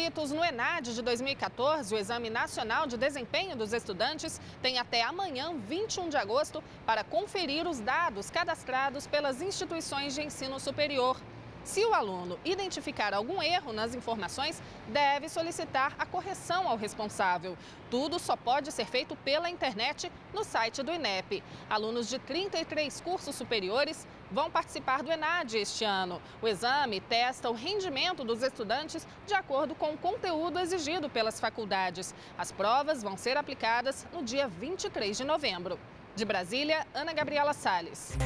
inscritos no Enade de 2014, o Exame Nacional de Desempenho dos Estudantes, tem até amanhã, 21 de agosto, para conferir os dados cadastrados pelas instituições de ensino superior. Se o aluno identificar algum erro nas informações, deve solicitar a correção ao responsável. Tudo só pode ser feito pela internet no site do INEP. Alunos de 33 cursos superiores vão participar do Enade este ano. O exame testa o rendimento dos estudantes de acordo com o conteúdo exigido pelas faculdades. As provas vão ser aplicadas no dia 23 de novembro. De Brasília, Ana Gabriela Sales.